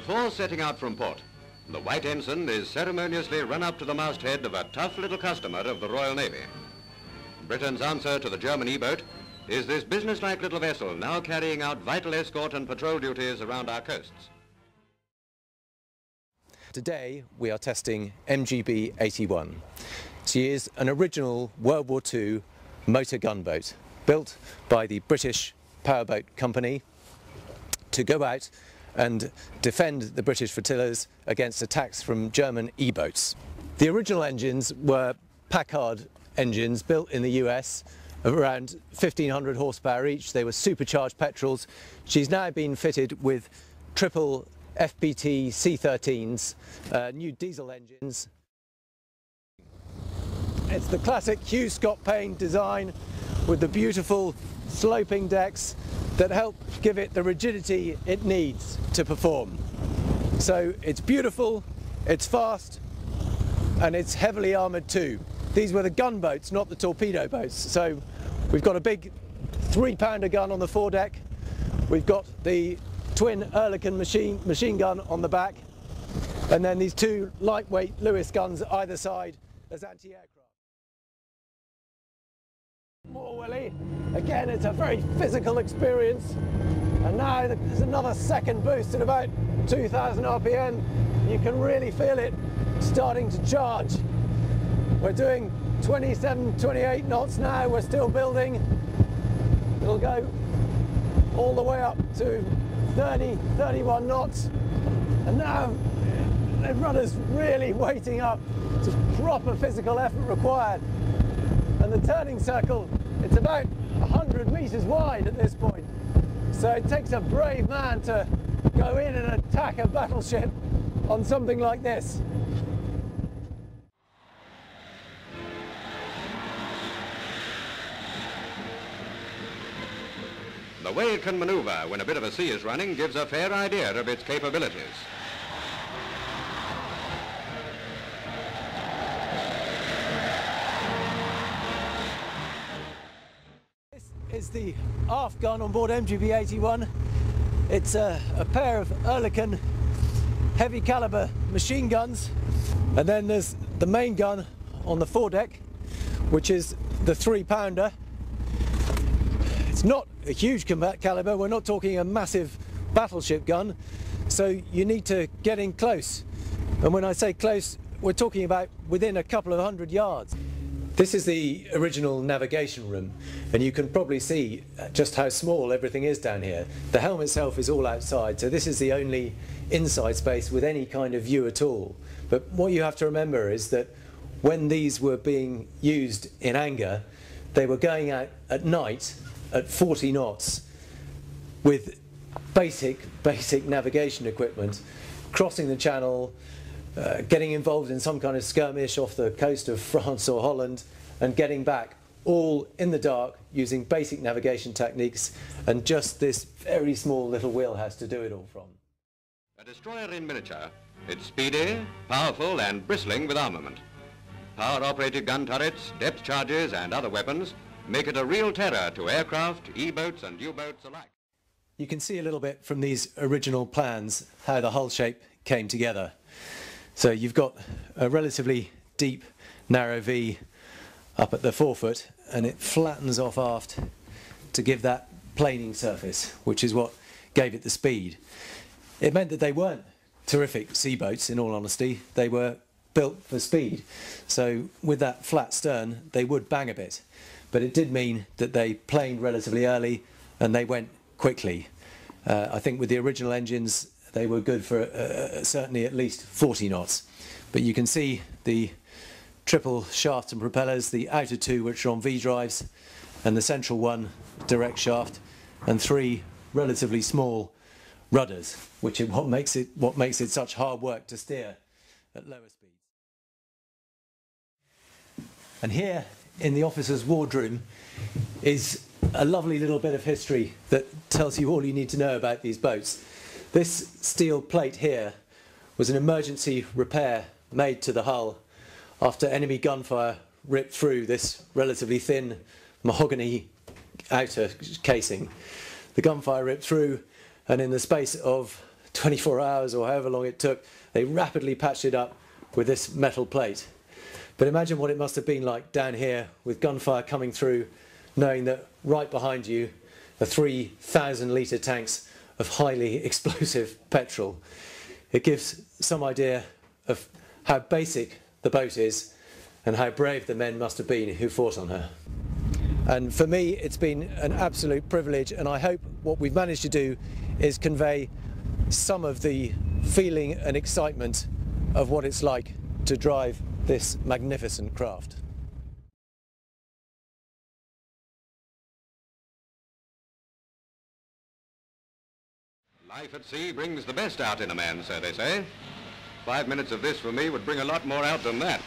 Before setting out from port, the white ensign is ceremoniously run up to the masthead of a tough little customer of the Royal Navy. Britain's answer to the German E-boat is this businesslike little vessel now carrying out vital escort and patrol duties around our coasts. Today we are testing MGB 81. She is an original World War II motor gunboat built by the British Powerboat Company to go out and defend the British flotillas against attacks from German E-boats. The original engines were Packard engines built in the US of around 1,500 horsepower each. They were supercharged petrols. She's now been fitted with triple FPT C-13s, new diesel engines. It's the classic Hugh Scott Payne design with the beautiful sloping decks that help give it the rigidity it needs to perform. So it's beautiful, it's fast, and it's heavily armoured too. These were the gunboats, not the torpedo boats. So we've got a big 3-pounder gun on the foredeck. We've got the twin Oerlikon machine gun on the back, and then these two lightweight Lewis guns either side as anti-aircraft. More Willie. Again, it's a very physical experience, and now there's another second boost at about 2,000 RPM. You can really feel it starting to charge. We're doing 27, 28 knots now. We're still building. It'll go all the way up to 30, 31 knots, and now the rudder's really waiting up. It's a proper physical effort required. And the turning circle, it's about 100 meters wide at this point. So it takes a brave man to go in and attack a battleship on something like this. The way it can maneuver when a bit of a sea is running gives a fair idea of its capabilities. This is the aft gun on board MGB 81. It's a pair of Oerlikon heavy caliber machine guns, and then there's the main gun on the foredeck, which is the 3-pounder. It's not a huge combat caliber, we're not talking a massive battleship gun, so you need to get in close. And when I say close, we're talking about within a couple of 100 yards. This is the original navigation room, and you can probably see just how small everything is down here. The helm itself is all outside, so this is the only inside space with any kind of view at all. But what you have to remember is that when these were being used in anger, they were going out at night at 40 knots with basic navigation equipment, crossing the channel, getting involved in some kind of skirmish off the coast of France or Holland, and getting back all in the dark using basic navigation techniques and just this very small little wheelhouse to do it all from. A destroyer in miniature, it's speedy, powerful and bristling with armament. Power-operated gun turrets, depth charges and other weapons make it a real terror to aircraft, E-boats and U-boats alike. You can see a little bit from these original plans how the hull shape came together. So you've got a relatively deep, narrow V up at the forefoot, and it flattens off aft to give that planing surface, which is what gave it the speed. It meant that they weren't terrific sea boats, in all honesty. They were built for speed. So with that flat stern, they would bang a bit. But it did mean that they planed relatively early and they went quickly. I think with the original engines they were good for certainly at least 40 knots. But you can see the triple shaft and propellers, the outer two which are on V drives and the central one direct shaft, and three relatively small rudders, which is what makes it such hard work to steer at lower speeds. And here in the officer's wardroom is a lovely little bit of history that tells you all you need to know about these boats. This steel plate here was an emergency repair made to the hull after enemy gunfire ripped through this relatively thin mahogany outer casing. The gunfire ripped through, and in the space of 24 hours or however long it took, they rapidly patched it up with this metal plate. But imagine what it must have been like down here with gunfire coming through, knowing that right behind you are 3,000-litre tanks of highly explosive petrol. It gives some idea of how basic the boat is and how brave the men must have been who fought on her. And for me, it's been an absolute privilege, and I hope what we've managed to do is convey some of the feeling and excitement of what it's like to drive this magnificent craft. Life at sea brings the best out in a man, so they say. 5 minutes of this for me would bring a lot more out than that.